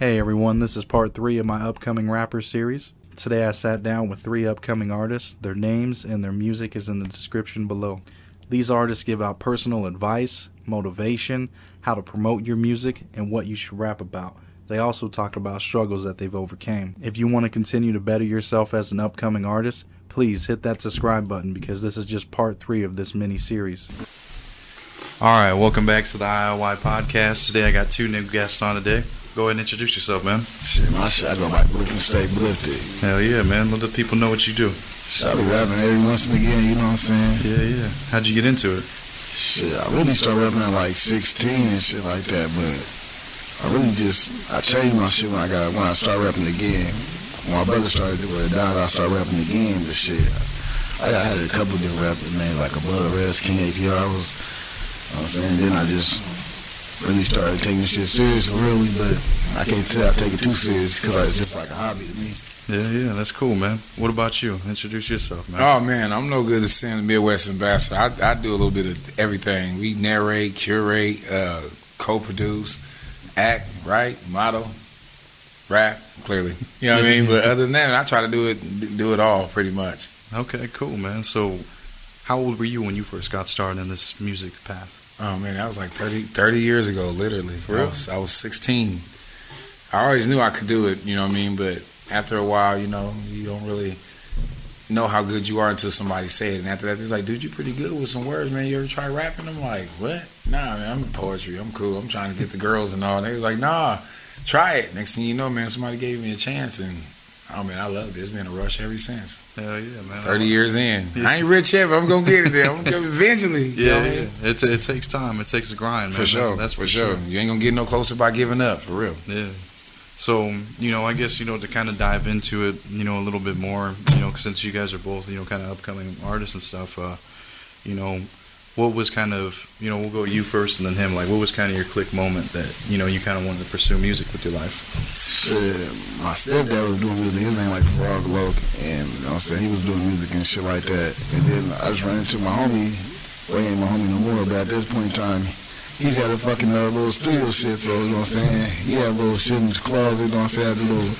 Hey everyone, this is part 3 of my upcoming rapper series. Today I sat down with 3 upcoming artists. Their names and their music is in the description below. These artists give out personal advice, motivation, how to promote your music, and what you should rap about. They also talk about struggles that they've overcame. If you want to continue to better yourself as an upcoming artist, please hit that subscribe button because this is just part 3 of this mini-series. Alright, welcome back to the IIY Podcast. Today I got 2 new guests on today. Go ahead and introduce yourself, man. Shit, my shot on my BLIFTON STAY BLIFFED. Hell yeah, man. Let the people know what you do. I be rapping every once and again, you know what I'm saying? Yeah, yeah. How'd you get into it? Shit, I really started rapping at like 16 and shit like that, but I changed my shit when I started rapping again. When my brother started doing it, I started rapping again, but shit, I had a couple different rappers, man, like Above the Rest, King ATR, then I just really started taking this shit serious, really, but I can't tell I take it too serious, because it's just like a hobby to me. Yeah, that's cool, man. What about you? Introduce yourself, man. Oh, man, I'm NOGUDDASIMP, Midwest Ambassador. I do a little bit of everything. We narrate, curate, co-produce, act, write, model, rap, clearly. You know what I mean? But other than that, I try to do it all pretty much. Okay, cool, man. So how old were you when you first got started in this music path? Oh, man, that was like 30 years ago, literally. Really? I was 16. I always knew I could do it, you know what I mean? But after a while, you know, you don't really know how good you are until somebody say it. And after that, it's like, dude, you pretty good with some words, man. You ever try rapping? I'm like, what? Nah, man, I'm in poetry. I'm cool. I'm trying to get the girls and all. And they was like, nah, try it. Next thing you know, man, somebody gave me a chance. And, oh, man, I love it. It's been a rush ever since. Hell yeah, man. 30 years in. Yeah. I ain't rich yet, but I'm going to get it there. I'm going to get it eventually. Yeah, you know, yeah. It takes time. It takes a grind, man. For sure. That's for sure. You ain't going to get no closer by giving up, for real. Yeah. So, you know, I guess, you know, to kind of dive into it, you know, a little bit more, you know, since you guys are both, you know, kind of upcoming artists and stuff, you know, what was kind of, you know, we'll go you first and then him, like, what was kind of your click moment that, you know, you kind of wanted to pursue music with your life? Shit, my stepdad was doing music, his name like Frog Loke, and, you know what I'm saying, he was doing music and shit like that, and then I just ran into my homie, well, he ain't my homie no more, but at this point in time, he's had a fucking little studio shit, so, you know what I'm saying? He had a little shit in his closet, you know what I'm saying? I had a little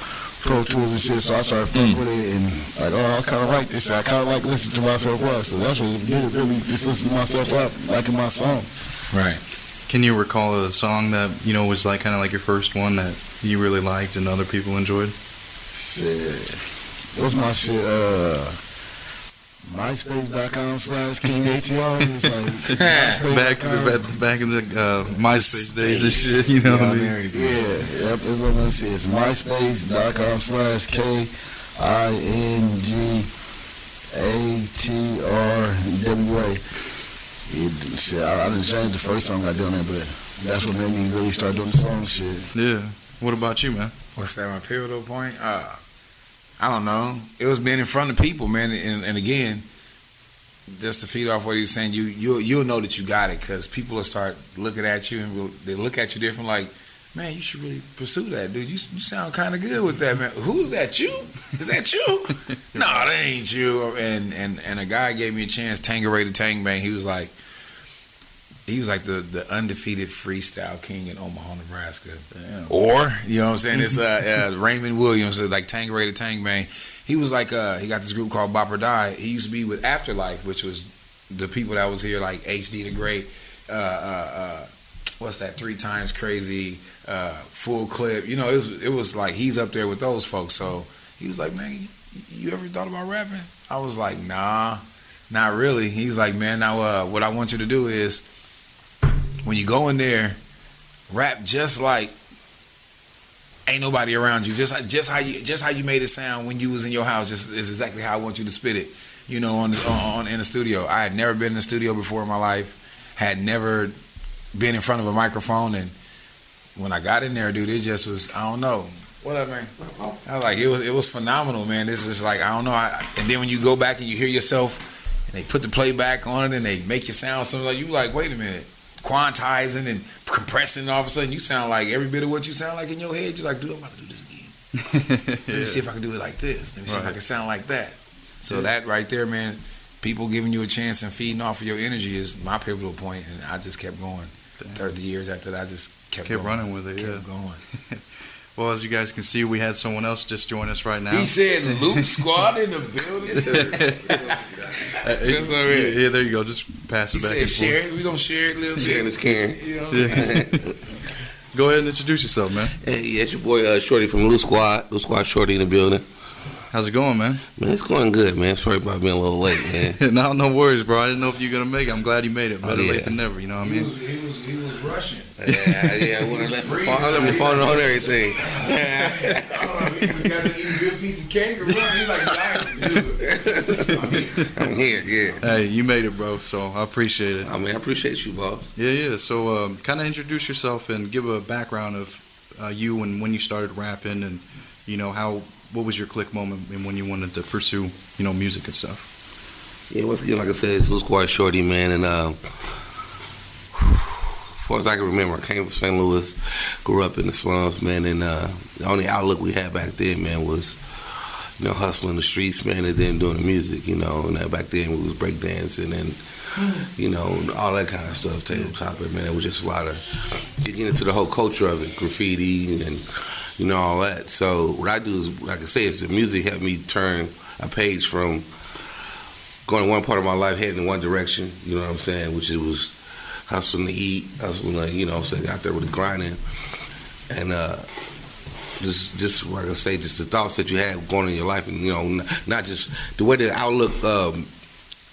Pro Tools and shit, so I started fucking with it, and like, oh, I kind of like this. I kind of like listening to myself up, so that's what did it, really, just listening to myself up, liking my song. Right. Can you recall a song that, you know, was like kind of like your first one that you really liked and other people enjoyed? Shit. It was my shit, MySpace.com/KingATR. Like, back in the MySpace days and shit, you know what I mean? Yeah, that's what I'm gonna say. It's MySpace.com/KINGATRWA. Shit, I didn't change the first song I done it, but that's what made me really start doing the song shit. Yeah. What about you, man? What's that, my pivotal point? I don't know. It was being in front of people, man. And again, just to feed off what he was saying, you'll know that you got it because people will start looking at you and they look at you different. Like, man, you should really pursue that, dude. You sound kind of good with that, man. Who's that? You? Is that you? No, that ain't you. And a guy gave me a chance. Tangeray the Tang, man. He was like the undefeated freestyle king in Omaha, Nebraska. Damn. Or, you know what I'm saying, it's Raymond Williams, like Tangeray the Tang Man. He was like, he got this group called Bop or Die. He used to be with Afterlife, which was the people that was here, like HD the Great, what's that, 3 Times Crazy, Full Clip. You know, it was like he's up there with those folks. So he was like, man, you ever thought about rapping? I was like, nah, not really. He's like, man, now what I want you to do is, when you go in there, rap just like ain't nobody around you. Just how you made it sound when you was in your house. Just is exactly how I want you to spit it. You know, in the studio. I had never been in the studio before in my life. Had never been in front of a microphone. And when I got in there, dude, it just was. I don't know. What up, man? I was like, it was phenomenal, man. This is like I don't know. And then when you go back and you hear yourself, and they put the playback on it, and they make you sound something like you like. Wait a minute. Quantizing and compressing, and all of a sudden you sound like every bit of what you sound like in your head. You're like, dude, I'm about to do this again. Let me see if I can do it like this. Let me see if I can sound like that. So that right there, man, people giving you a chance and feeding off of your energy is my pivotal point, and I just kept going. Damn. 30 years after that, I just kept running with it. Kept going. Well, as you guys can see, we had someone else just join us right now. He said Loot Squad in the building. That's all right. Yeah, there you go. Just pass it back. He said share it. We're going to share it a little bit. Yeah, it's Karen. You know what I'm saying? Go ahead and introduce yourself, man. Hey, yeah, it's your boy Shorty from Loot Squad. Loot Squad Shorty in the building. How's it going, man? Man, it's going good, man. Sorry about being a little late, man. No, no worries, bro. I didn't know if you were going to make it. I'm glad you made it. Better late than never, you know what I mean? He was rushing. Yeah, when I left my phone on everything. He was going to eat a good piece of cake or what? He's like, I'm here, yeah. Hey, you made it, bro, so I appreciate it. I mean, I appreciate you, boss. Yeah, yeah. So kind of introduce yourself and give a background of you and when you started rapping and, you know, how... What was your click moment when you wanted to pursue, you know, music and stuff? Yeah, once again, like I said, it's Loot Squad Shorty, man. And as far as I can remember, I came from St. Louis, grew up in the slums, man. And the only outlook we had back then, man, was, you know, hustling the streets, man, and then doing the music, you know. And back then, we was breakdancing and, you know, all that kind of stuff, tabletop, man. It was just a lot of getting into the whole culture of it, graffiti and you know, all that. So what I do is, like I say, is the music helped me turn a page from going one part of my life heading in one direction, you know what I'm saying, which it was hustling to eat, hustling to, you know what I'm saying, out there with the grinding. And just like I say, just the thoughts that you had going in your life and, you know, not just the way the outlook,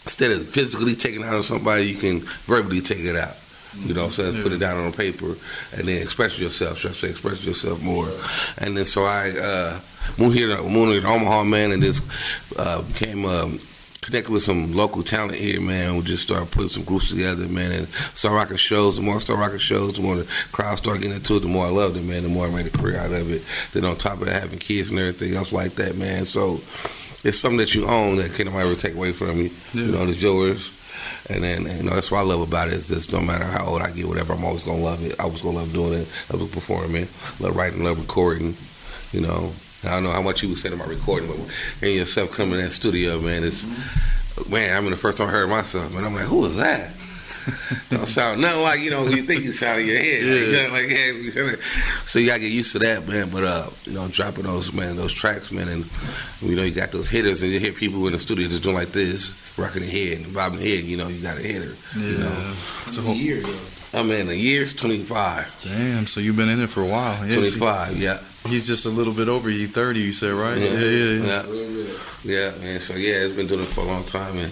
instead of physically taking it out on somebody, you can verbally take it out. You know what I'm saying? Yeah. Put it down on paper and then express yourself. Should I say express yourself more? And then so I moved here to Omaha, man, and just became connected with some local talent here, man. We just started putting some groups together, man, and started rocking shows. The more I started rocking shows, the more the crowd started getting into it, the more I loved it, man, the more I made a career out of it. Then on top of that, having kids and everything else like that, man. So it's something that you own that can't nobody ever take away from you. Yeah. You know, it's yours. And then, you know, that's what I love about it is just no matter how old I get, whatever, I'm always going to love it. I was going to love doing it. I was performing, love writing, love recording, you know. I don't know how much you would say about recording, but hearing yourself come in that studio, man, it's, man, I mean, the first time I heard myself, man, I'm like, who is that? Don't sound nothing like, you know, you think you sound in your head. Yeah. Like, yeah. So you got to get used to that, man. But, you know, dropping those, man, those tracks, man. And, you know, you got those hitters and you hear people in the studio just doing like this, rocking the head and bobbing the head. You know, you got a hitter. Yeah. You know? It's a whole year, though. I mean, the year's 25. Damn, so you've been in it for a while. Yeah, 25, yeah. He's just a little bit over you, 30, you said, right? Yeah, man. So, yeah, it's been doing it for a long time, man.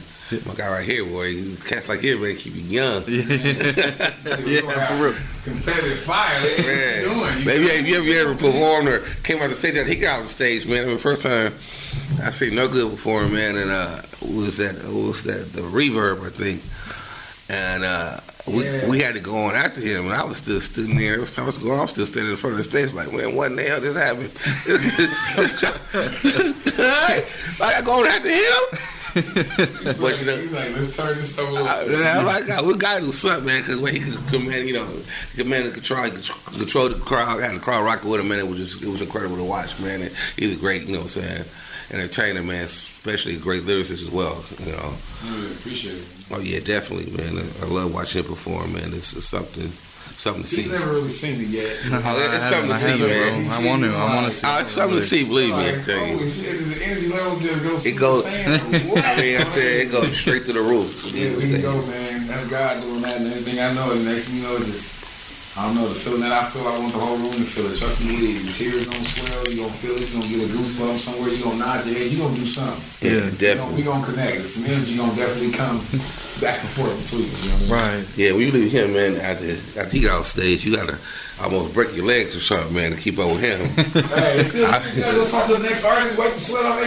My guy right here, boy, cats like everybody keep you young. Yeah, yeah, for real. Competitive fire, man. What you doing? Maybe if you ever performed or came out the stage, he got on the stage, man. I mean, first time I seen No Good before, man, and was that the Reverb, I think, and we had to go on after him, and I was still sitting there. Every time I was going, I was still standing in front of the stage, like, man, what in the hell just happened? I got going after him. He's like, you know, he's like, let's turn this over. I'm like, God, we gotta do something, man, because when he could command, you know, command and control the crowd, had the crowd rocking with him, man. It was incredible to watch, man. And he's a great, you know what I'm saying, entertainer, man, especially a great lyricist as well, you know. I appreciate it. Oh yeah, definitely, man. I love watching him perform, man. It's something to see. He's never really seen it yet. It's something to see, man. I want to see it. It's something to see, believe me, I tell you. Holy shit, the energy level just goes it goes straight to the roof. Yeah, we can go, man. That's God doing that and everything I know. The next thing you know, it's just, I don't know, the feeling that I feel, I want the whole room to feel it. Trust me, the tears gonna swell, you're gonna feel it, you're gonna get a goosebump somewhere, you're gonna nod your head, you're gonna do something. Yeah, definitely. We're gonna connect. Some energy gonna definitely come back and forth between us, you know what I mean? Right. Yeah, when you leave him, man, after he got off stage, you gotta almost break your legs or something, man, to keep up with him. Hey, it's still, you gotta go talk to the next artist, wipe the sweat off.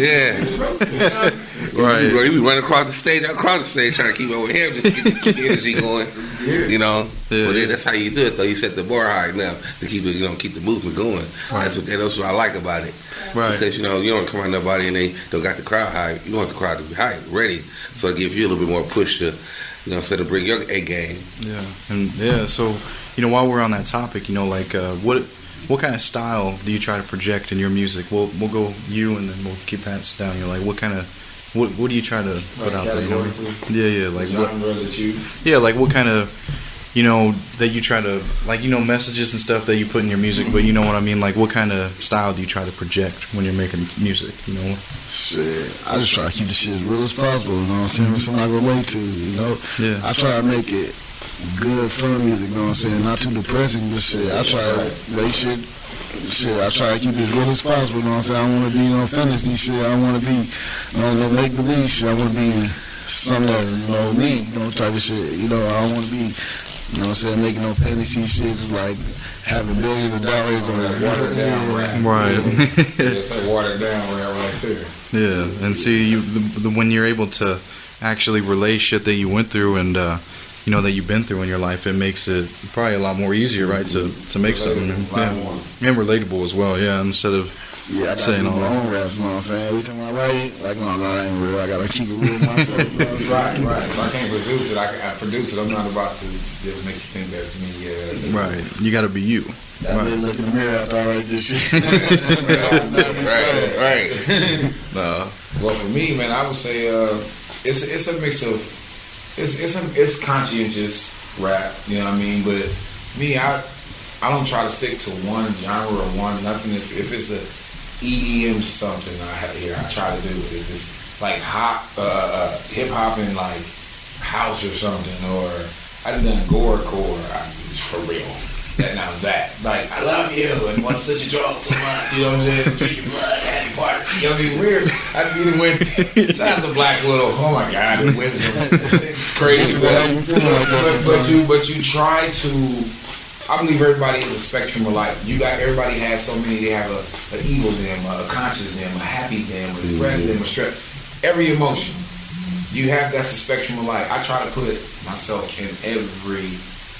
Yeah. Right. Bro, you be running across the stage, trying to keep up with him, just to keep the energy going. Yeah. You know, that's how you do it, though. You set the bar high enough to keep the movement going. Right. That's what I like about it. Right. Because, you know, you don't come on nobody and they don't got the crowd high. You want the crowd to be high, ready. So it gives you a little bit more push to, you know, instead of bring your A game. Yeah. And yeah, so, you know, while we're on that topic, you know, like what kind of style do you try to project in your music? We'll go you and then we'll keep passing down. You're like, what kind of what do you try to put out there? You know? Yeah, yeah. Like what? Yeah, like what kind of you know, that you try to, like, you know, messages and stuff that you put in your music, but you know what I mean? Like, what kind of style do you try to project when you're making music, you know? Shit, I just try to keep the shit as real as possible, you know what I'm saying? It's something I relate to, you know? Yeah. I try to make it good, fun music, you know what I'm saying? Not too depressing, but shit, I try to make shit. Shit, I try to keep it as real as possible, you know what I'm saying? I don't want to be no fantasy shit. I don't want to be no make-believe shit. I want to be something that, you know, me, you know, type of shit. You know, I don't want to be, you know what I'm saying, making no fantasy shit, like having billions of dollars on that watered down rap. Right. Yeah, it's like watered down rap right there. Yeah, and see, you when you're able to actually relay shit that you went through and, you know, that you've been through in your life, it makes it probably a lot more easier, right, to make something. Yeah. And relatable as well, yeah, instead of saying all that. Yeah, I got to do my own raps, you know what I'm saying? Every time I write it, like, no, I ain't real. I got to keep it real myself. You know what I'm right. If I can't produce it, I produce it. I'm not about to just make you think that's me. Yeah, that's right. You got to be you. I didn't look in the mirror after I write this shit. Right. No. Well, for me, man, I would say it's a mix of it's conscientious rap, you know what I mean? But me, I don't try to stick to one genre or one nothing. If it's a EDM something I try to do it. If it's like hip hop and like house or something, or I done gorecore. For real, and I'm that. Like, I love you and want such a drug to much. You know what I'm saying? Drink your blood, happy party. You know what I mean? Weird. I even went. Shout out to Black Widow. Oh my God, the wisdom. It's crazy. but you try to. I believe everybody is a spectrum of life. You got everybody has so many. They have an evil them, a conscious them, a happy them, a depressed them, a stress. Every emotion you have, that's the spectrum of life. I try to put myself in every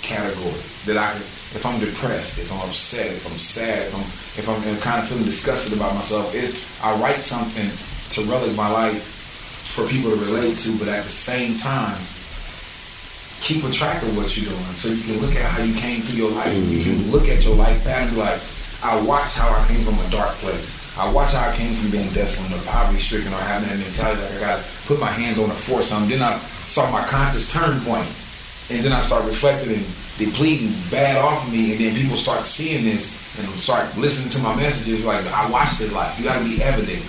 category that I can. If I'm depressed, if I'm upset, if I'm sad, if I'm kind of feeling disgusted about myself, I write something to relic my life for people to relate to, but at the same time, keep a track of what you're doing so you can look at how you came through your life. You can look at your life and be like, I watched how I came from a dark place. I watched how I came from being desolate or poverty stricken or having that mentality that I gotta put my hands on the force something. Then I saw my conscious turn point. And then I start reflecting and depleting bad off of me, and then people start seeing this and start listening to my messages like, I watched this life. You gotta be evident.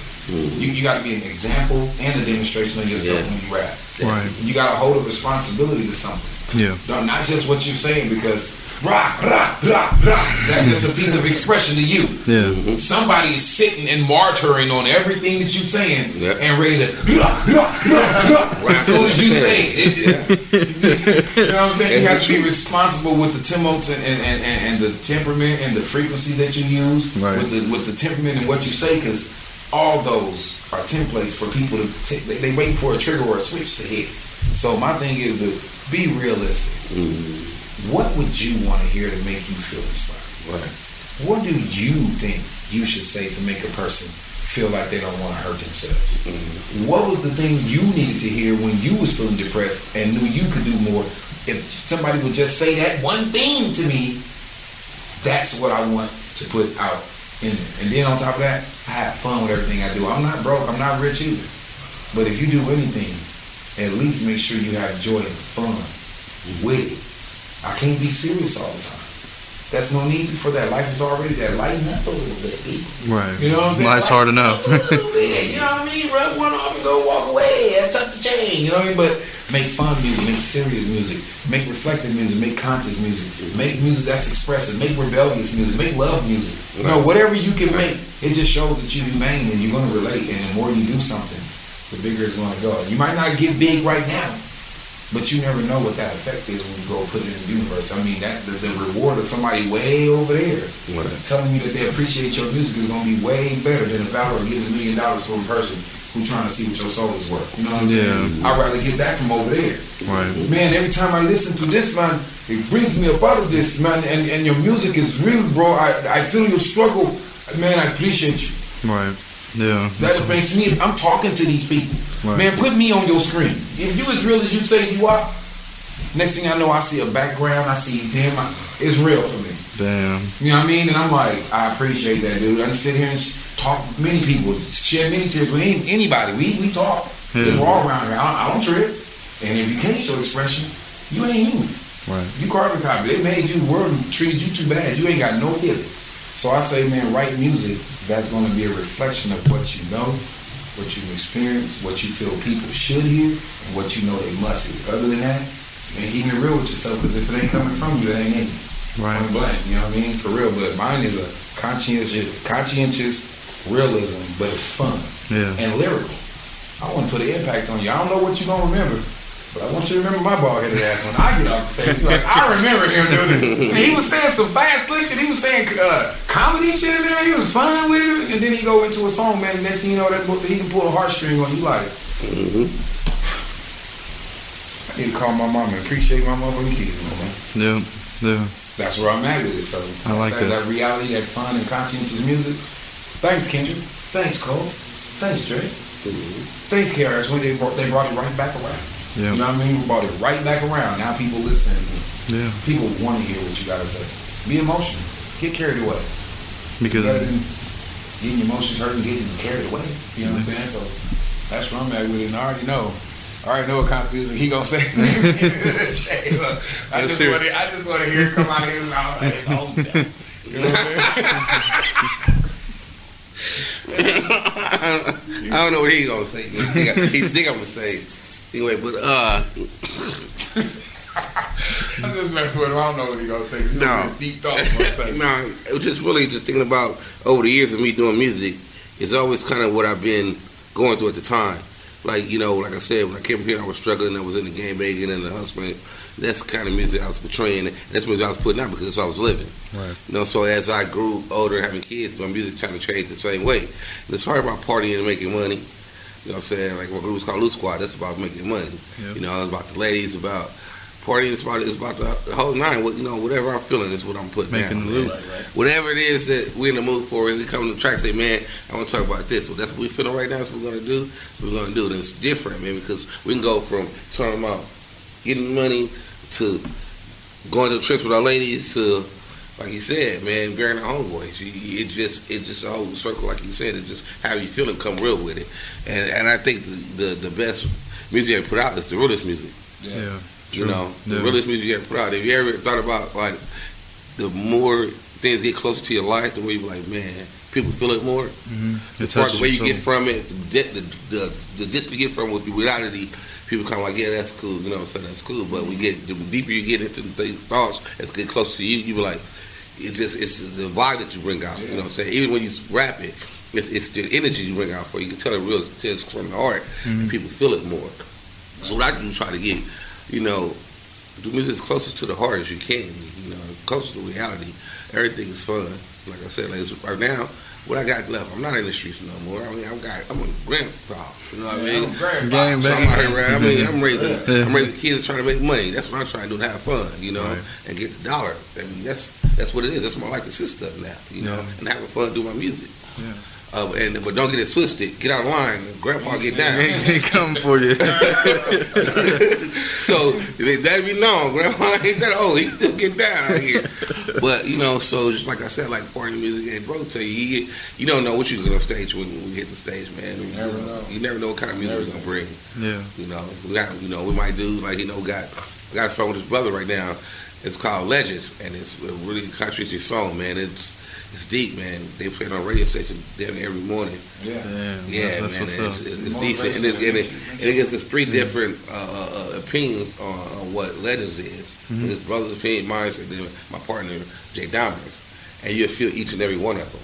You got to be an example and a demonstration of yourself when you rap. Right. You got to hold a responsibility to something. Yeah. Not just what you're saying, because rah, rah, rah, rah, that's just a piece of expression to you. Yeah. Somebody is sitting and martyring on everything that you're saying and ready to rah, rah, rah, rah, as soon as you say it. You know what I'm saying? You have to be responsible with the timbres and the temperament and the frequency that you use, with the temperament and what you say, because all those are templates for people to they wait for a trigger or a switch to hit. So my thing is to be realistic. What would you want to hear to make you feel inspired? Right. What do you think you should say to make a person feel like they don't want to hurt themselves? What was the thing you needed to hear when you was feeling depressed and knew you could do more? If somebody would just say that one thing to me, that's what I want to put out. And then on top of that, I have fun with everything I do. I'm not broke, I'm not rich either. But if you do anything, at least make sure you have joy and fun with it. I can't be serious all the time. That's no need for that. Life is already that. Lighten up a little bit. Right. You know what I'm saying? Life's hard enough. You know what I mean? Rub one off and go walk away and tuck the chain. You know what I mean? But make fun music, make serious music, make reflective music, make conscious music, make music that's expressive, make rebellious music, make love music. You know, whatever you can make, it just shows that you're humane and you're going to relate. And the more you do something, the bigger it's going to go. You might not get big right now, but you never know what that effect is when you go put it in the universe. I mean, that the reward of somebody way over there telling you that they appreciate your music is going to be way better than if I were to give $1 million to a person who's trying to see what your soul is worth. You know what I'm saying? I'd rather get that from over there. Right. Man, every time I listen to this, man, it brings me up out of this, man. And your music is real, bro. I feel your struggle. Man, I appreciate you. Right. Yeah. That makes me, I'm talking to these people. Right. Man, put me on your screen. If you as real as you say you are, next thing I know, I see a background, I see them. It's real for me. Damn. You know what I mean? And I'm like, I appreciate that, dude. I can sit here and talk with many people, share many tears with anybody. We talk. We're all around here. I don't trip. And if you can't show expression, you ain't human. Right. You carbon copy. They made you world, treated you too bad. You ain't got no feeling. So I say, man, write music that's going to be a reflection of what you know, what you experience, what you feel people should hear, and what you know they must hear. Other than that, you ain't keeping it real with yourself, because if it ain't coming from you, it ain't in you. Right. Point blank, you know what I mean? For real. But mine is a conscientious realism, but it's fun. Yeah. And lyrical. I want to put an impact on you. I don't know what you're going to remember, but I want you to remember my bald-headed ass when I get off the stage. Like, I remember him doing it. And he was saying some fast slick shit. He was saying comedy shit in there. He was fun with it. And then he go into a song, man. And next thing you know, that he can pull a heartstring on you like, I need to call my mom and appreciate my motherfucking kids, you know, man. Yeah, yeah. That's where I'm at with it. So I like that. That reality, that fun and conscientious music. Thanks, Kendrick. Thanks, Cole. Thanks, Dre. Thanks, KRS. When they brought it right back around. Yeah. You know what I mean? We brought it right back around. Now people listen. Yeah. People want to hear what you gotta say. Be emotional. Get carried away. Because getting your emotions hurt and getting carried away. You know what I'm saying? So that's where I'm at with it. And I already know. What kind of music he gonna say. I just want to hear it come out of his mouth. You know what I'm saying? I don't know what he gonna say. He think I'm gonna say. Anyway, but I'm just messing with him. I don't know what he gonna say. He's no deep thought. No, it was just really just thinking about over the years of me doing music. It's always kind of what I've been going through at the time. Like, you know, like I said, when I came here, I was struggling. I was in the game making and the hustling. That's the kind of music I was portraying. That's music I was putting out because that's what I was living. Right. You know, so as I grew older and having kids, my music trying to change the same way. And it's hard about partying and making money. You know what I'm saying? Like my group was called Loot Squad. That's about making money. Yep. You know, it's about the ladies, about partying, it's about the whole nine. You know, whatever I'm feeling is what I'm putting making down. Right, right. Whatever it is that we're in the mood for, we come to the track and say, man, I want to talk about this. Well, that's what we're feeling right now. That's what we're going to do. That's what we're going to do. And it's different, man, because we can go from talking about getting money to going to trips with our ladies to, like you said, man, bearing our own voice. It's just a whole circle, like you said. It's just how you feel and come real with it. And I think the best music I put out is the realest music. Yeah. You know, the realest music you ever put out. If you ever thought about, like, the more things get closer to your life, the way you're like, man, people feel it more. Mm-hmm. The way you get from it, the distance you get from it with the reality, people kind of like, yeah, that's cool. You know what I'm saying? That's cool. But the deeper you get into the thoughts, as get closer to you, you be like, it's the vibe that you bring out. Yeah. You know what I'm saying? Even when you rap it, it's the energy you bring out for. You can tell it real, it's from the heart. Mm-hmm. And people feel it more. So what I do try to get, you know, do music as closest to the heart as you can, you know, closer to reality. Everything is fun. Like I said, like right now, what I got left, I'm not in the streets no more. I mean, I'm a grandpa. You know what I mean? I'm so I'm raising kids and trying to make money. That's what I'm trying to do, to have fun, you know, and get the dollar. I mean, that's what it is. That's my life consists of now, you know, and having fun doing my music. Yeah. But don't get it twisted. Get out of line. Grandpa get down. They come for you. So that'd be known. Grandpa ain't that old. He still get down out here. But you know, so just like I said, like party music and bro, tell you, you don't know what you get on stage when we hit the stage, man. You never know what kind of music we're gonna bring. Yeah. You know, we might do like I got a song with his brother right now. It's called Legends, and it's a really country song, man. It's deep, man. They play it on radio station every morning. Yeah, damn, that's man. It's decent, and it gets us three different opinions on what Legends is. Mm-hmm. His brother's opinion, mine, and then my partner Jay Diamonds, and you'll feel each and every one of them.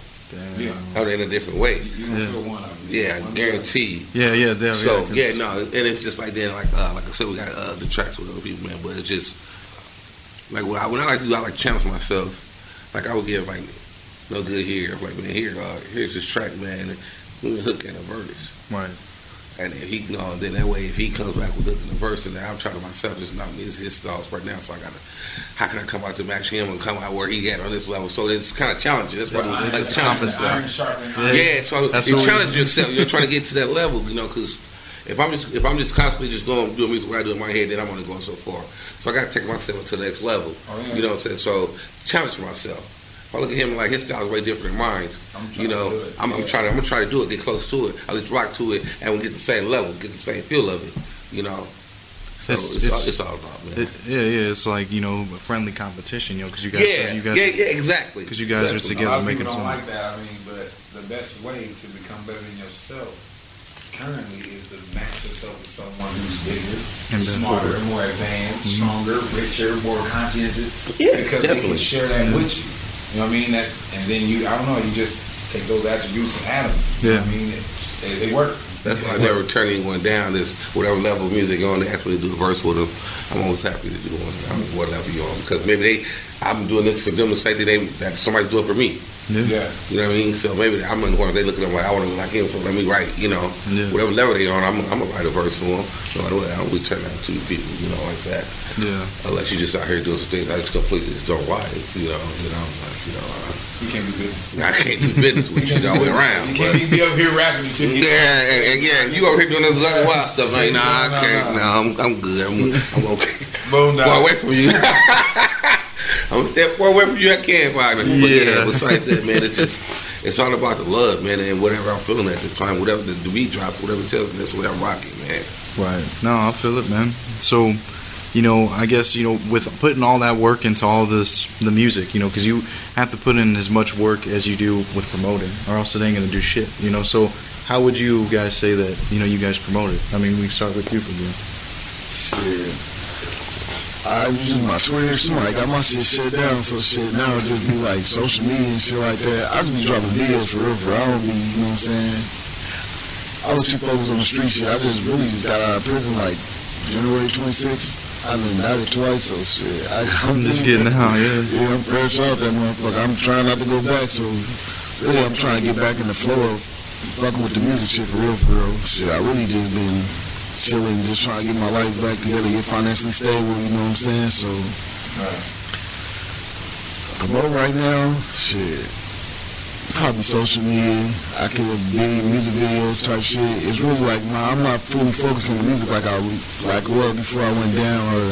Yeah, in a different way. You don't feel one of them. Yeah, I guarantee. Yeah, definitely. So and it's just like then, like I said, we got the tracks with other people, man. But it's just like what I like to do. I like challenge myself. Like I would give like. No good here. I'm like, man, here's this track, man. And we hook and a verse, right? And if he, you know, then that way, if he comes back with hook and a verse, and then I'm trying to myself just not miss his thoughts right now. So I gotta, how can I come out to match him and come out where he at on this level? So it's kind of challenging. That's why I like challenging stuff. Yeah, so that's you challenge yourself. You're trying to get to that level, you know, because if I'm just constantly just going doing music what I do in my head, then I'm only going so far. So I gotta take myself to the next level. You know what I'm saying? So challenge myself. I look at him like his style is way different than mine. You know, I'm gonna try to do it, get close to it. I just rock to it, and we get the same level, get the same feel of it. You know, So it's all about, man. It's like, you know, friendly competition, yo, because you guys, exactly. Because you guys are together making. A lot of people don't like that. I mean, but the best way to become better than yourself currently is to match yourself with someone who's bigger, smarter, more advanced, stronger, richer, more conscientious. Yeah, because definitely. They can share that with you. You know what I mean? That, and then you, I don't know, you just take those attributes and add them. You know what I mean? They work. That's why I never turn anyone down. Is whatever level of music on, they ask me to do a verse with them. I'm always happy to do one. I'm whatever you on, because maybe I'm doing this for them to say that somebody's doing it for me. Yeah, you know what I mean. So maybe I'm in the corner. They looking at me like I want to look like him. So let me write. You know, whatever level they on, I'm gonna write a verse for them. So I don't really turn out two people. You know, like that. Yeah. Unless you just out here doing some things, I just completely just don't like. You know, like, you know. You can't do business. I can't do business with you all the way around. You can't be up here rapping and shit. Yeah, you over here doing this other wild stuff. Like, I can't. No, I'm good. I'm okay. Boom, boy, away from you. I'm a step far away from you. I can't find it. But besides that, man, it's all about the love, man, and whatever I'm feeling at the time, whatever the beat drops, whatever it tells me, that's what I'm rocking, man. Right. No, I feel it, man. So, you know, I guess, you know, with putting all that work into all this, the music, you know, because you have to put in as much work as you do with promoting, or else it ain't gonna do shit, you know. So, how would you guys say that, you know, you guys promote it? I mean, we can start with you from here. Shit. I use my Twitter, I got my shit down, so shit now it just be like social media and shit like that. I just be dropping videos forever. I don't be, you know what I'm saying? I was too focused on the street shit. I just really just got out of prison like January 26th. I've been doubted twice, so shit. I'm just getting out, yeah. Yeah, I'm fresh off that motherfucker. I'm trying not to go back, so really I'm trying to get back in the flow of fucking with the music shit for real, shit. I really just been chilling, just trying to get my life back together, get financially stable, you know what I'm saying? So, promote right now, shit, probably social media. I can do music videos type shit. It's really like, I'm not fully focused on the music like well before I went down, or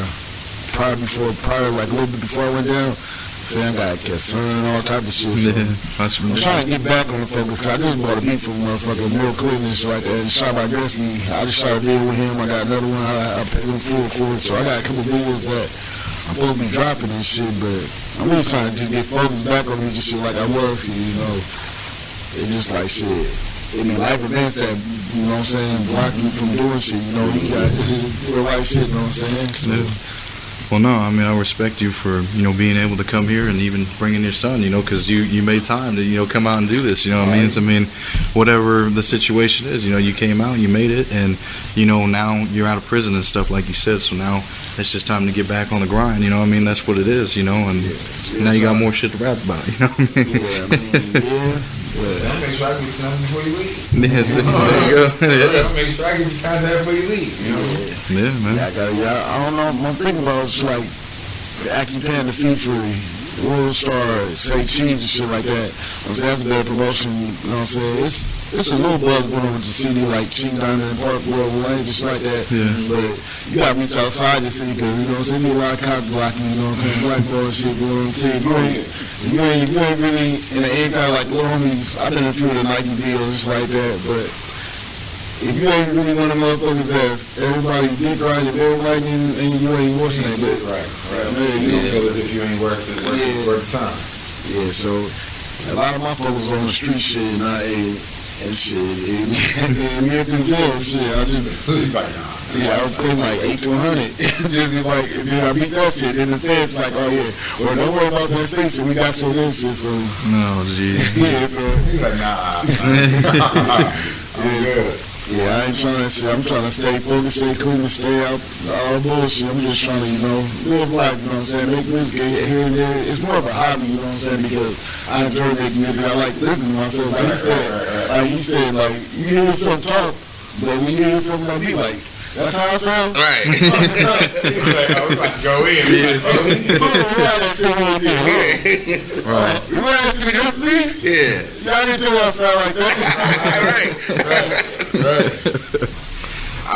prior, like a little bit before I went down. See, I got Kesson and all type of shit. So I'm trying to get back on the focus, because I just bought a beat from motherfucking Bill Clinton and shit like that. And shot by Gretzky. I just shot a video with him. I got another one. I paid him full for it. So I got a couple videos that I'm supposed to be dropping and shit. But I'm really trying to just get focused back on this shit like I was. Cause, you know, it's just like shit. It be life events that, you know what I'm saying, block you from doing shit. You know, you got this real life shit. You know what I'm saying? So, well, no, I mean, I respect you for, you know, being able to come here and even bringing your son, you know, because you made time to, you know, come out and do this, you know what I mean? It's, I mean, whatever the situation is, you know, you came out, you made it, and, you know, now you're out of prison and stuff, like you said, so now it's just time to get back on the grind, you know what I mean? That's what it is, you know, and now you got more shit to rap about, you know what I mean? I'll make sure I get something before you leave. I'll make sure I get your contact before you leave. You know? Yeah, man. I don't know. My thing about it is like actually paying the fee for World Star, Say Cheese and shit like that. I'm saying that's a better promotion. You know what I'm saying? It's a little buzz going on with the city, like King Diamond Park, World Lane, just like that. Yeah. But you gotta reach outside the city, because you know what I'm saying. There's a lot of cops blocking. You know what I'm saying? Black boys shit going on. See, you ain't really in the end kind of like little homies. I've been in a few of the Nike deals just like that, but if you ain't really one of the motherfuckers that everybody dick riding, everybody and you ain't watching that shit. Right. Man, you don't feel as if you ain't worth the time. Yeah, so a lot of my focus on the street shit, and me at the jail shit. I just like, I was paying like 800 to 100. Just be like, then I beat that shit. Then the feds like, oh yeah, well don't worry about that station. We got your little shit. So no, geez. Yeah, so he's like, nah. Yeah, I ain't trying to shit. I'm trying to stay focused, stay clean, stay out all bullshit. I'm just trying to, you know, live life, you know what I'm saying? Make music here and there. It's more of a hobby, you know what I'm saying? Because I enjoy making music. I like listening to myself. Like he said, like, you hear yourself talk, but when you hear something like me, like, that's how I sound? Right. He's like, oh, we're about to go in. Yeah. Right. You want to help me? Yeah. Y'all didn't do what I sound like that. Right. I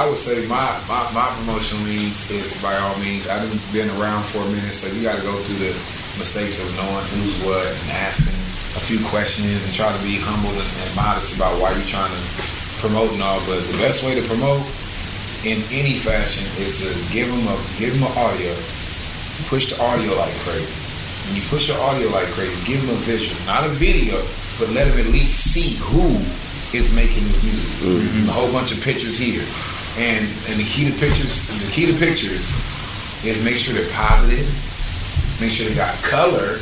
would say my promotion leads is, by all means, I've been around for a minute, so you got to go through the mistakes of knowing who's what and asking a few questions and try to be humble and modest about why you're trying to promote and all. But the best way to promote in any fashion is to give them an audio, push the audio like crazy. When you push the audio like crazy, give them a visual, not a video, but let them at least see who is making this music. Mm-hmm. A whole bunch of pictures here, and the key to pictures is make sure they're positive, make sure they got color,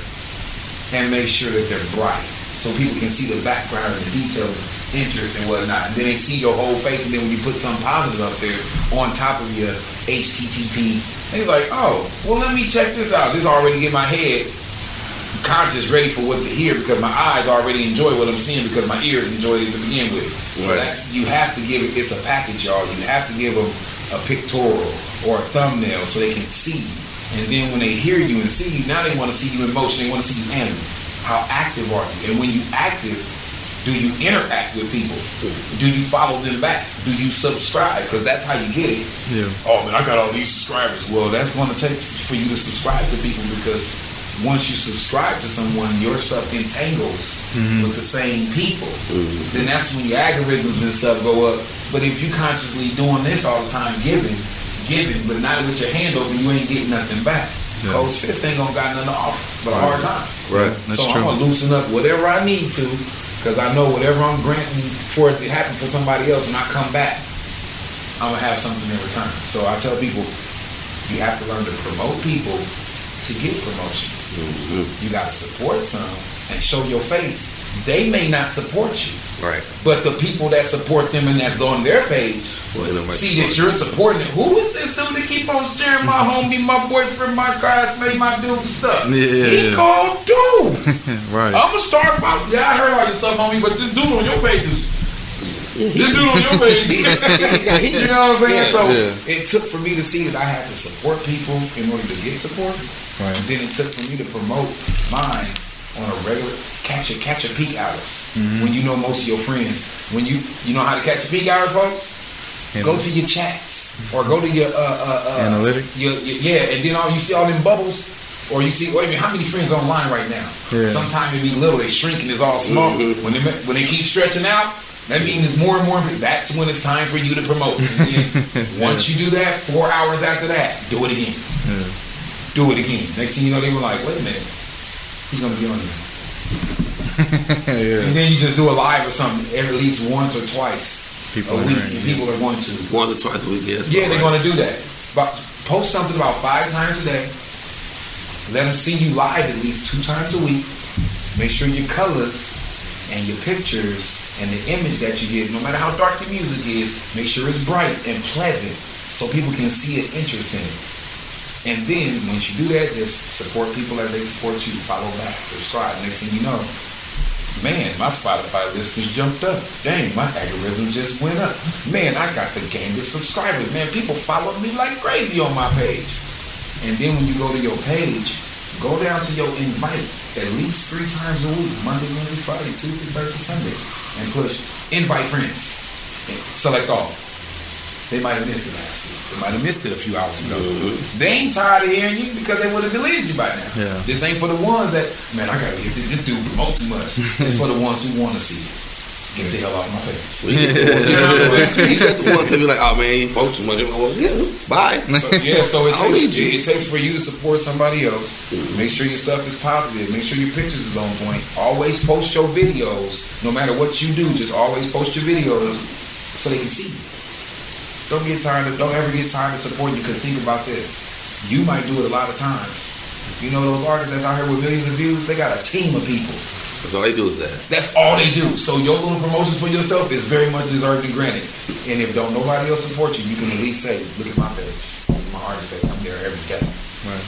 and make sure that they're bright, so people can see the background and the detail, interest and whatnot. And then they see your whole face, and then when you put something positive up there on top of your HTTP, they're like, oh, well, let me check this out. This already get my head conscious ready for what to hear, because my eyes already enjoy what I'm seeing, because my ears enjoyed it to begin with. Right. So that's, you have to give it, it's a package, y'all. You have to give them a pictorial or a thumbnail so they can see. And then when they hear you and see you, now they want to see you in motion. They want to see you animated. How active are you? And when you active, do you interact with people? Do you follow them back? Do you subscribe? Because that's how you get it. Yeah. Oh man, I got all these subscribers. Well, that's going to take for you to subscribe to people, because once you subscribe to someone, your stuff entangles with the same people. Mm-hmm. Then that's when your algorithms and stuff go up. But if you consciously doing this all the time, giving, but not with your hand open, you ain't getting nothing back. Yeah. Cole's fist ain't gonna got nothing off but a hard time. Right. That's so true. I'm gonna loosen up whatever I need to. Because I know whatever I'm granting for it to happen for somebody else, when I come back, I'm going to have something in return. So I tell people, you have to learn to promote people to get promotion. Mm-hmm. You got to support some and show your face. They may not support you. Right. But the people that support them and that's on their page see that you're supporting it. Who is this dude that keep on sharing my homie, my boyfriend, my classmate, my dude stuff? Yeah. He called dude. Right. I'm going to start by, yeah, I heard all your stuff, homie, but this dude on your page is, this dude on your page. You know what I'm saying? So it took for me to see that I had to support people in order to get support. Right. Then it took for me to promote mine on a regular, catch a peak hour. Mm-hmm. When you know most of your friends, when you know how to catch a peak hour, folks. Go to your chats or go to your analytics. And then all you see all them bubbles, or you see, wait a minute, how many friends online right now? Yeah. Sometimes it be little, they shrinking, it's all small. Mm-hmm. When they keep stretching out, that means it's more and more. That's when it's time for you to promote. And then once you do that, 4 hours after that, do it again. Yeah. Do it again. Next thing you know, they were like, wait a minute, he's gonna be on here. Yeah. And then you just do a live or something at least once or twice people a week, and people are going to once or twice a week. Yeah, they're going to do that. But post something about 5 times a day. Let them see you live at least 2 times a week. Make sure your colors and your pictures and the image that you get, no matter how dark your music is, make sure it's bright and pleasant so people can see an interest in it. And then once you do that, just support people as they support you. Follow back, subscribe. Next thing you know, man, my Spotify list just jumped up. Dang, my algorithm just went up. Man, I got the game of subscribers. Man, people follow me like crazy on my page. And then when you go to your page, go down to your invite at least 3 times a week, Monday, Wednesday, Friday, Tuesday, Thursday, Sunday, and push invite friends. Select all. They might have missed it last week. They might have missed it a few hours ago. Mm-hmm. They ain't tired of hearing you because they would have deleted you by now. Yeah. This ain't for the ones that, man, I gotta get this dude promote too much. It's for the ones who want to see it. Get the hell out of my face. Well, you got the ones that be like, oh man, you promote too much. Well, yeah, bye. So, yeah, so it takes for you to support somebody else. Mm-hmm. Make sure your stuff is positive. Make sure your pictures is on point. Always post your videos. No matter what you do, just always post your videos so they can see you. Don't ever get tired of supporting you, because think about this. You might do it a lot of times. You know those artists that's out here with millions of views? They got a team of people. That's all they do is that. That's all they do. So your little promotions for yourself is very much deserved and granted. And if don't nobody else support you, you can at least say, look at my page. My artist page. I'm there every day. Right.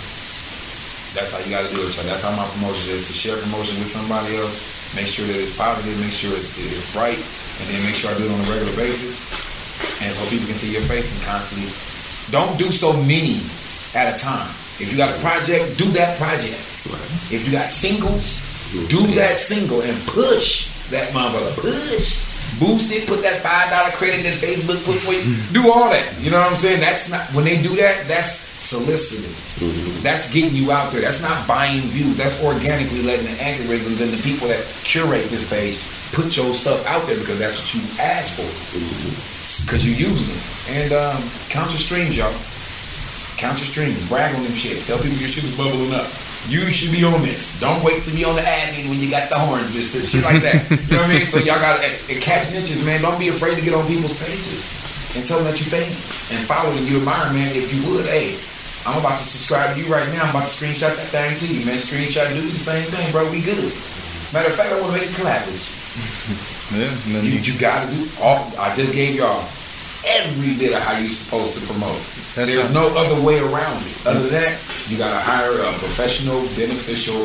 That's how you got to do it. So that's how my promotion is. To share promotion with somebody else, make sure that it's positive, make sure it's bright, and then make sure I do it on a regular basis. And so people can see your face and constantly. Don't do so many at a time. If you got a project, do that project. Right. If you got singles, do that single and push that motherfucker. Push. Boost it. Put that $5 credit that Facebook put for you. Do all that. You know what I'm saying? That's not, when they do that, that's soliciting. Mm-hmm. That's getting you out there. That's not buying views. That's organically letting the algorithms and the people that curate this page put your stuff out there, because that's what you asked for. Mm-hmm. because you use them. And count your streams, y'all. Count your streams. Brag on them shits. Tell people your shit is bubbling up. You should be on this. Don't wait to be on the ass when you got the horns, mister. Shit like that. You know what I mean? So y'all got to catch niches, man. Don't be afraid to get on people's pages and tell them that you famous. And follow them. You admire, man. If you would, hey, I'm about to subscribe to you right now. I'm about to screenshot that thing to you, man. Screenshot, do the same thing, bro. We good. Matter of fact, I want to make a collab with you. Yeah, you got to do all. I just gave y'all every bit of how you're supposed to promote. There's no other way around it. Other than that, you got to hire a professional, beneficial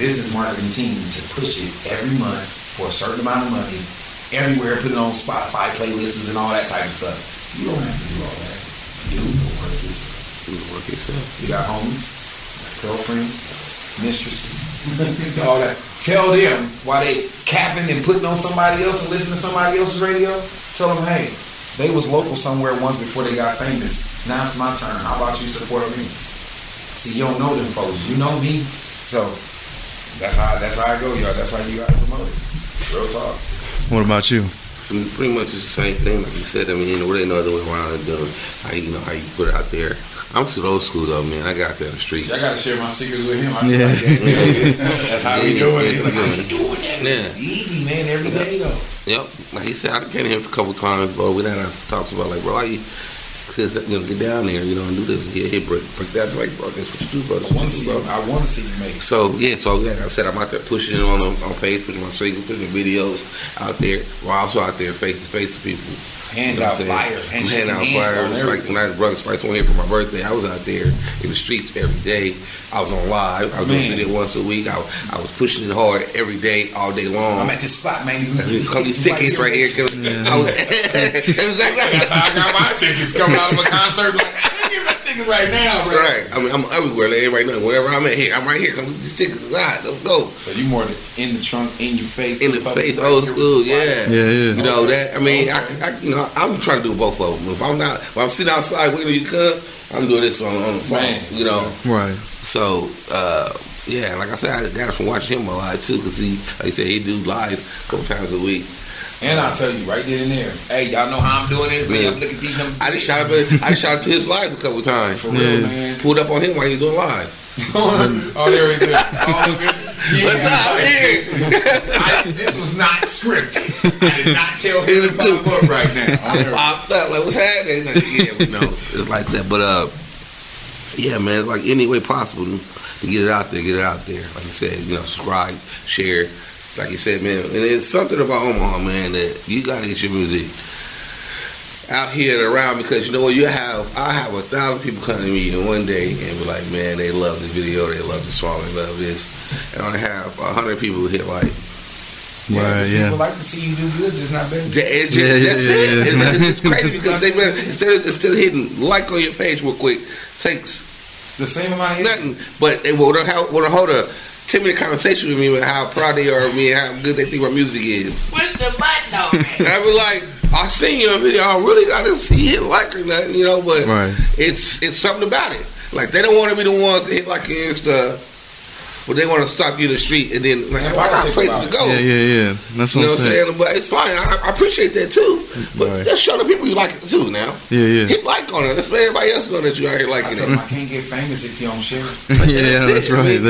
business marketing team to push it every month for a certain amount of money everywhere. Put it on Spotify playlists and all that type of stuff. You don't have to do all that. You do the work yourself. You got homies, girlfriends, mistresses, all that. Tell them why they capping and putting on somebody else and listening to somebody else's radio. Tell them, hey, they was local somewhere once before they got famous. Now it's my turn. How about you support me? See, you don't know them folks. You know me. So that's how I go, y'all. That's how you got to promote it. Real talk. What about you? I mean, pretty much it's the same thing, like you said. I mean, you know, there ain't no other way around it, though. How you put it out there. I'm still old school though, man. I got that on the streets. I gotta share my secrets with him. Like that. That's how we do it. Like, how you doing that? Yeah. Easy, man. Every day though. Yep. Like he said, I came here a couple times, bro. We done talked about like, bro, how you? You know, get down there, you know, and do this, and get hit, break that, like, bro, that's what you do, bro. I want to see you make it. So, like I said, I'm out there pushing it on page, pushing my single, pushing videos out there. We're also out there face to people. Hand out flyers, hand out flyers. Like when I brought Spice on here for my birthday, I was out there in the streets every day. I was on live. I was doing it once a week. I was pushing it hard every day, all day long. I'm at this spot, man. Come these tickets right here. That's how I got my tickets coming out of a concert. Like, I didn't get my tickets right now, bro. Right. I mean, I'm everywhere, like, right now. Whenever I'm at here, I'm right here. Come get these tickets. All right, let's go. So you more in the trunk, in your face, old school, yeah. You know that. I mean, I'm trying to do both of them. If I'm sitting outside waiting you come, I'm doing this on the phone. Man. You know, right. So, like I said, I got from watching him a lot too, because he, like you said, he do lives a couple times a week. And I'll tell you right then and there, hey, y'all know how I'm doing this, man. I'm looking at these numbers. I shot to his lives a couple times. For real, man. Pulled up on him while he was doing lives. There we go. This was not scripted. I did not tell him to pop up right now. Popped up. Like, what's happening? Like, it's like that. But, yeah, man, it's like any way possible to get it out there, Like I said, subscribe, share. Like you said, man, and it's something about Omaha, man, that you got to get your music out here and around, because you know what, I have 1,000 people come to me in one day and be like, man, they love this video, they love this song, they love this, and I have 100 people hit like, people like to see you do good, just not better. That's it. Yeah. It's crazy because they been instead of hitting like on your page real quick takes the same amount of nothing, but they will hold a 10-minute conversation with me about how proud they are of me and how good they think my music is. What's the button though, man? And I be like, I seen your video, I didn't see it like or nothing, but it's something about it. Like they don't want to be the ones that hit like it and stuff, but they want to stop you in the street and then like, I got a place to go. Yeah. That's what I'm saying. But it's fine. I appreciate that too. But just show the people you like it too now. Yeah. Hit like on it. Let's let everybody else know that you out here liking it. I can't get famous if you don't share it. That's right. I mean,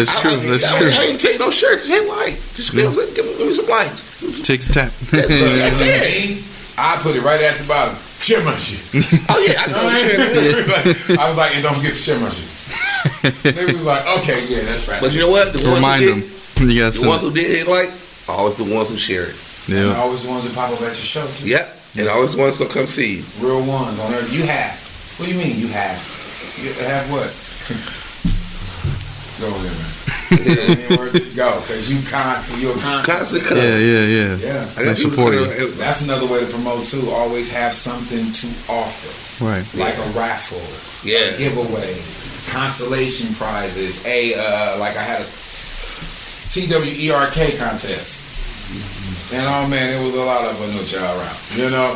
that's true. I ain't tell you no shirt. Just hit like. Just give me some likes. Takes tap. That's it. I put it right at the bottom. Share my shit. Oh yeah, I was like, and don't forget to share my shit. They was like, okay, yeah, that's right. But you know what? The ones who did it, like, always the ones who share it. Yeah. And always the ones who pop up at your show. Too. Yep. And always the ones who come see you. Real ones on earth. You have. What do you mean you have? You have what? Go over there, man. Yo, because you're constantly. Yeah. I support you. That's another way to promote too. Always have something to offer. Right. Like a raffle. Yeah. A giveaway. Consolation prizes. Like I had a TWERK contest. And oh man, it was a lot of Anucha around.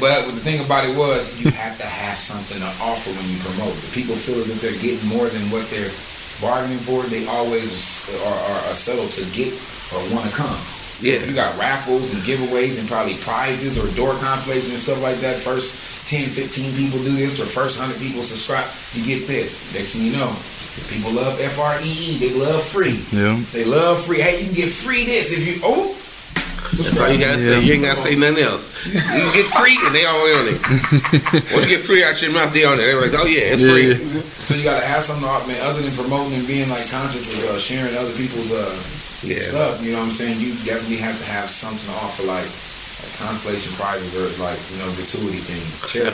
But the thing about it was, you have to have something to offer when you promote. The people feel as if they're getting more than what they're bargaining for. They always are settled to get or want to come. So yeah, you got raffles and giveaways and probably prizes or door constellations and stuff like that. First 10, 15 people do this, or first 100 people subscribe, you get this. Next thing you know, people love FREE. They love free. Yeah. They love free. Hey, you can get free this if you That's all you gotta say. You ain't gotta say nothing else. You get free and they all on it. Once you get free out your mouth, they on it. They're like, oh yeah, it's free. So you gotta have something other than promoting and being like conscious of sharing other people's stuff. You know what I'm saying? You definitely have to have something to offer, like constellation prizes or like, you know, gratuity things.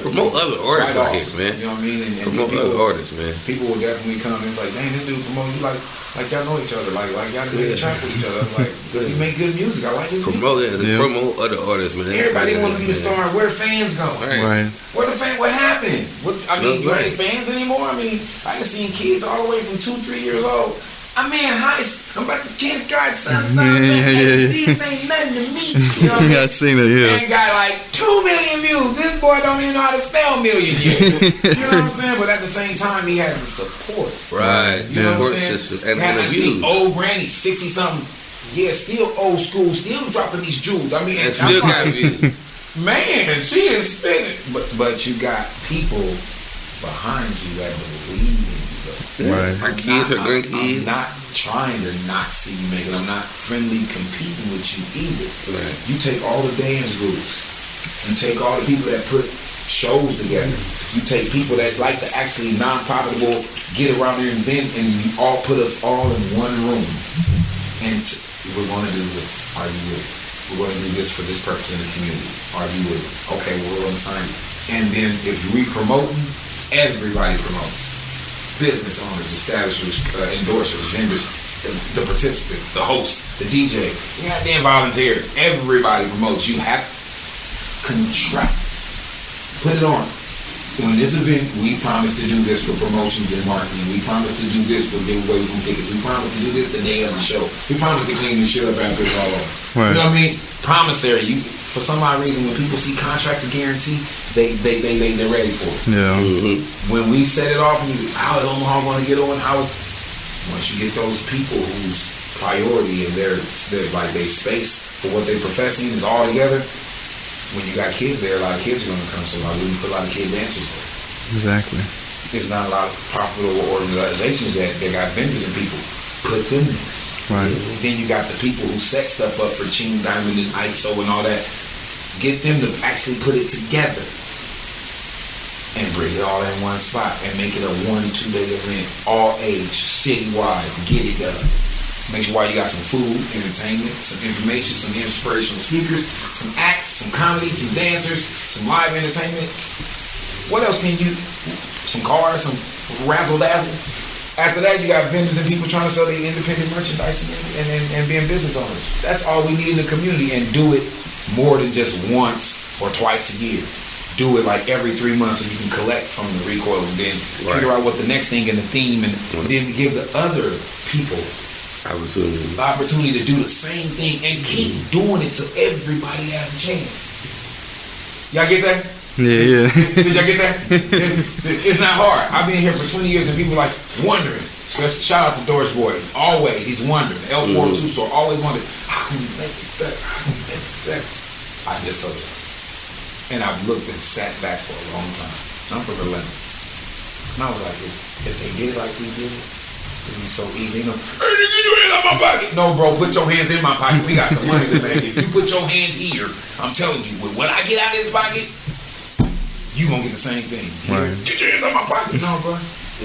Promote other artists out here, man. You know what I mean? And promote other artists, man. People will definitely come and be like, dang, this dude promoting you like y'all know each other, like y'all do a track with each other. I was like, you make good music. I like this. Promote other artists, man. Everybody want to be the star. Where the fans going? Right. Where the fans? What happened? You ain't fans anymore. I mean, I can see kids all the way from 2-3 years old. I mean, I'm about to can't guard something. This ain't nothing to me. You know what I mean? I seen it. Yeah. Man got like 2 million views. This boy don't even know how to spell million yet. You know what I'm saying? But at the same time, he has the support. Right. You know what I'm saying? And see old granny, 60-something. Yeah, still old school, still dropping these jewels. I mean, and still got views. Man, she is spinning. But you got people behind you that believe. Right. My kids are grandkids. I'm not trying to not see you make it. I'm not friendly competing with you either. Right. You take all the dance groups. You take all the people that put shows together. You take people that like to actually non-profitable get around their event, and you all put us all in one room. And we're going to do this. Are you with it? We're going to do this for this purpose in the community. Are you with it? Okay, well, we're going to sign it. And then if we promoting, everybody promotes. Business owners, establishers, endorsers, vendors, the participants, the host, the DJ, the goddamn volunteer. Everybody promotes. You have contract. Put it on. When this event, we promise to do this for promotions and marketing. We promise to do this for giveaways and tickets. We promise to do this the day of the show. We promise to clean this shit up after it's all over. Right. You know what I mean? Promissory. For some odd reason, when people see contracts and guarantee, they're ready for it. Yeah. Mm-hmm. When we set it off, how is Omaha going to get on? Once you get those people whose priority and their space for what they're professing is all together, when you got kids there, a lot of kids are going to come. So why wouldn't you put a lot of kid dancers there? Exactly. There's not a lot of profitable organizations that got vendors and people. Put them there. Right. Then you got the people who set stuff up for Ching Diamond and ISO and all that. Get them to actually put it together and bring it all in one spot and make it a 1-2 day event, all age, citywide. Get it up. Make sure you got some food, entertainment, some information, some inspirational speakers, some acts, some comedy, some dancers, some live entertainment. What else can you? Some cars, some razzle dazzle. After that, you got vendors and people trying to sell their independent merchandise and being business owners. That's all we need in the community, and do it more than just once or twice a year. Do it like every 3 months so you can collect from the recoil and then figure out what the next thing and the theme, and then give the other people the opportunity to do the same thing and keep doing it till everybody has a chance. Y'all get that? Yeah. Did y'all get that? It's not hard. I've been here for 20 years and people like wondering. So shout out to Doris Boyd. Always, he's wondering. L42, so always wondering, how can we make this better? I just told you. And I've looked and sat back for a long time. I'm from Atlanta. And I was like, if they get it like we did it, it'd be so easy. You know, hey, you get your hands out my pocket. No, bro, put your hands in my pocket. We got some money to make. If you put your hands here, I'm telling you, with what I get out of this pocket, you gonna get the same thing. Right. Get your hands out my pocket. No, bro.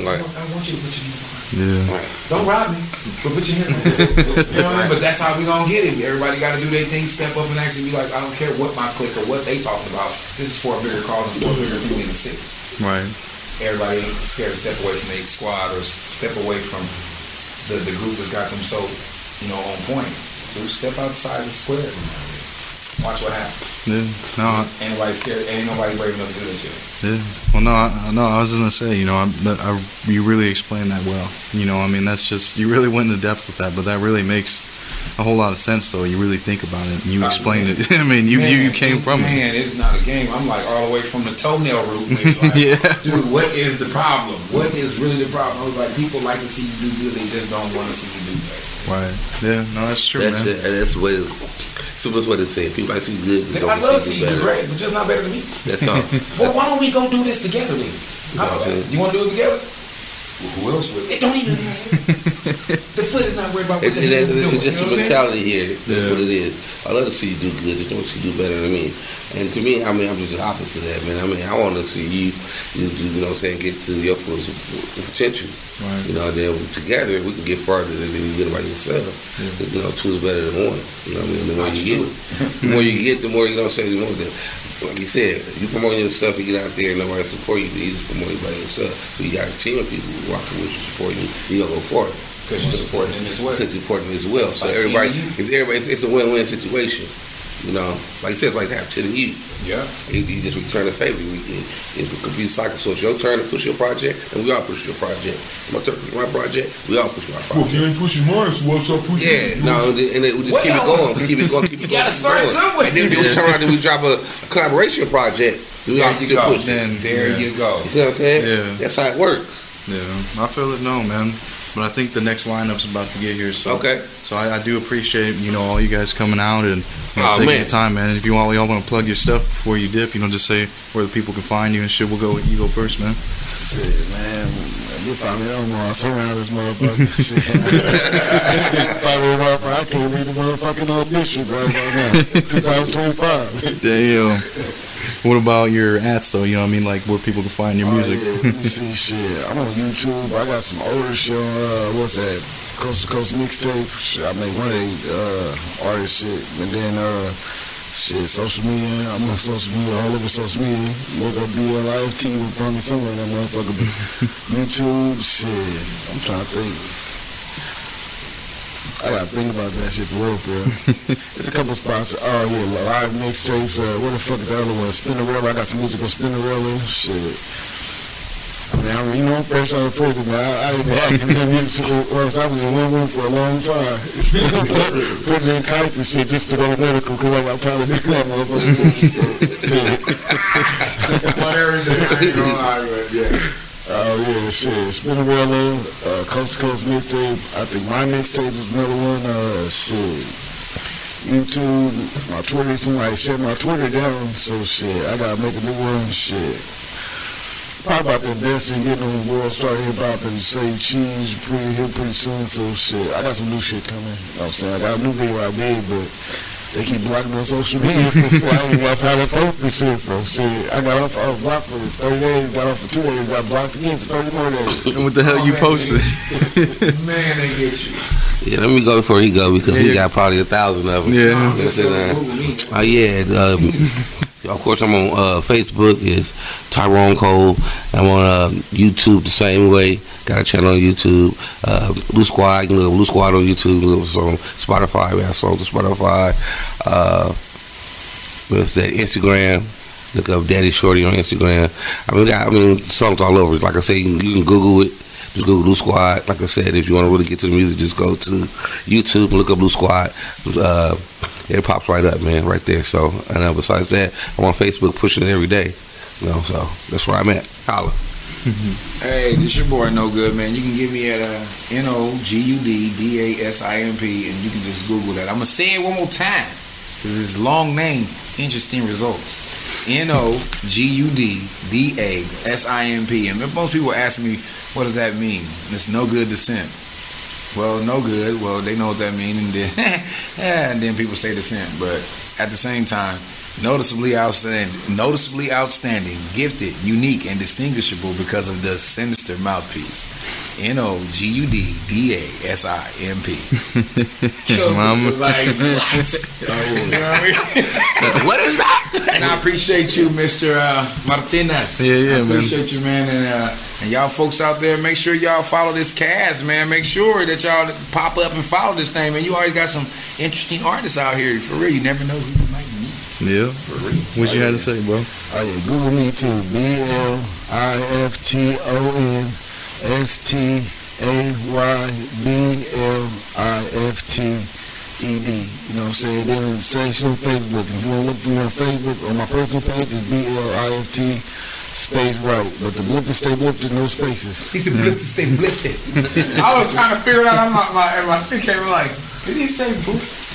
Right. I want you to put your hands on my pocket. Yeah. Right. Don't rob me, but put your hands on my pocket. You know what I mean? But that's how we gonna get it. Everybody gotta do their thing, step up and actually be like, I don't care what my clique or what they talking about. This is for a bigger cause and for a bigger people in the city. Right. Everybody ain't scared to step away from their squad or step away from the group that's got them so, you know, on point. Dude, step outside the square. Watch what happens. Yeah, no. Ain't nobody scared. Ain't nobody brave enough to do that shit. Yeah. Well, no. I was just gonna say, you know, you really explained that well. You know, I mean, that's just you really went into depth with that, but that really makes a whole lot of sense, though. You really think about it. And you explained it. I mean, you came from it. Man, it's not a game. I'm like all the way from the toenail root. Like, yeah. Dude, what is the problem? What is really the problem? I was like, people like to see you do good. They just don't want to see you do bad. Right. Yeah. No, that's true, man. That's the way it's. So that's what it says. People like see good. I love see you great, but just not better than me. That's all. Well, why don't we go do this together then? You want to do it together? Well, who else would? It don't even matter. The foot is not worried about what it's just a mentality here. That's what it is. I love to see you do good. I want you to do better than me. And to me, I mean, I'm just the opposite of that, man. I mean, I want to see you know what I'm saying, get to your full potential. Right. You know, then together we can get farther than you get by yourself. Yeah. You know, two is better than one. You know what I mean? The more you get, the more you get, the more, you know what I'm saying, the more that. Like you said, you promote yourself, you get out there and nobody support you, you just promote by yourself. So you got a team of people rocking with you, supporting you, you don't go forward. Because you're supporting them as well. Because you're supporting them as well. So everybody, it's a win-win situation. You know, like you said, it's like that to the you. Yeah. You just return the favor. It's a complete cycle. So it's your turn to push your project, and we all push your project. My turn to push my project, we all push my project. Well, if you ain't pushing mine, so what's up pushing? Yeah, no, and we just keep it going. We keep it going, keep it going. You gotta start somewhere. And then we turn around and we drop a collaboration project. We all keep pushing. And there you go. You see what I'm saying? Yeah. That's how it works. Yeah, I feel it, no, man. But I think the next lineup's about to get here. So, okay. So I do appreciate, you know, all you guys coming out and taking your time, man. And if you want, y'all want to plug your stuff before you dip, you know, just say where the people can find you and shit. We'll go with you go first, man. Shit, man. You'll find me on somewhere this motherfucker. Shit. I can't leave the motherfucking audition right now. 2025. Damn. What about your ads though? You know what I mean? Like where people can find your music. Yeah, let me see shit. I'm on YouTube. I got some older shit on, what's that? Coast to Coast mixtape. I make one of the artist shit. And then, shit, social media. I'm on social media, all over social media. Look up BLIFT. You'll find me somewhere in that motherfucker. YouTube, shit. I'm trying to think. I gotta think about that shit for real, bro. There's a couple spots. Oh, yeah, live mixtapes. What the fuck is the other one? Spinnerella. I got some music on Spinnerella. Shit. I mean, you know, I'm fresh out of prison, man. I didn't act in that music. I was in one room for a long time. Putting in kites and shit just to go medical because I'm trying to do that motherfucker. Shit. Whatever, I ain't gonna lie, but yeah. Yeah, shit. Spinnerella, Coast to Coast mixtape. I think my mixtape was another one. Shit. YouTube, my Twitter. Somebody shut my Twitter down. So shit, I gotta make a new one. Shit. Probably about to invest in getting on World Star Hip Hop and Say Cheese pretty soon. So shit, I got some new shit coming. You know what I'm saying, I got a new video I made, but they keep blocking me on social media. So I ain't got time to post this shit. So shit, I got off. I was blocked for 30 days. Got off for 2 days. Got blocked again for 30 more days. And what the hell you posted? Man, they get you. Yeah, let me go before he go because he got probably 1,000 of them. Yeah. Oh yeah. Of course, I'm on Facebook. Is Tyrone Cole. I'm on YouTube the same way. Got a channel on YouTube. Loot Squad. You can look up Loot Squad on YouTube. Look up on Spotify. We have songs on Spotify. What's that? Instagram. Look up Daddy Shorty on Instagram. I mean, songs all over. Like I said, you can Google it. Just Google Loot Squad. Like I said, if you want to really get to the music, just go to YouTube and look up Loot Squad. It pops right up, man, right there. So, and besides that, I'm on Facebook pushing it every day. You know, so that's where I'm at. Holla. Hey, this your boy No Good, man. You can get me at NOGUDDASIMP, and you can just Google that. I'm gonna say it one more time because it's long name, interesting results. NOGUDDASIMP. And most people ask me, what does that mean? It's no good to simp. Well, no good. Well, they know what that means, and then people say the simp. But at the same time, noticeably outstanding, gifted, unique, and distinguishable because of the sinister mouthpiece. NOGUDDASIMP. Like, what is that? And I appreciate you, Mr. Martinez. Yeah, man. I appreciate you, man. And y'all folks out there, make sure y'all follow this cast, man. Make sure that y'all pop up and follow this thing, man. You always got some interesting artists out here. For real, you never know who you might meet. Yeah. What you had to say, bro? Oh yeah, Google me too. BLIFTONSTAYBLIFTED. You know what I'm saying? Then section on Facebook. If you want to look for me on Facebook, on my personal page, it's BLIFT space right. But the BLIFTON STAY BLIFFED, no spaces. He said BLIFTON STAY BLIFFED. I was trying to figure it out. My shit came like, did he say BLIFTON?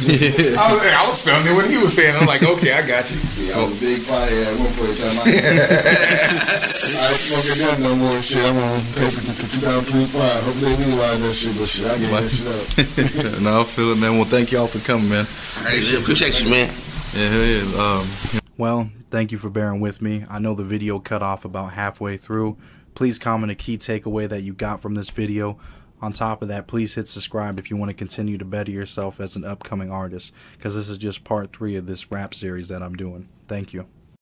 Yeah. I was sounding what he was saying. I'm like, okay, I got you. Yeah, I was a big fire at one point in time. I ain't smoking that no more and shit. I'm on paper to 2025. Hope they realize that shit, but shit, I get that shit up. No, I feel it, man. Well, thank y'all for coming, man. Hey, appreciate you, man. Yeah, hell yeah. Well, thank you for bearing with me. I know the video cut off about halfway through. Please comment a key takeaway that you got from this video. On top of that, please hit subscribe if you want to continue to better yourself as an upcoming artist, because this is just part 3 of this rap series that I'm doing. Thank you.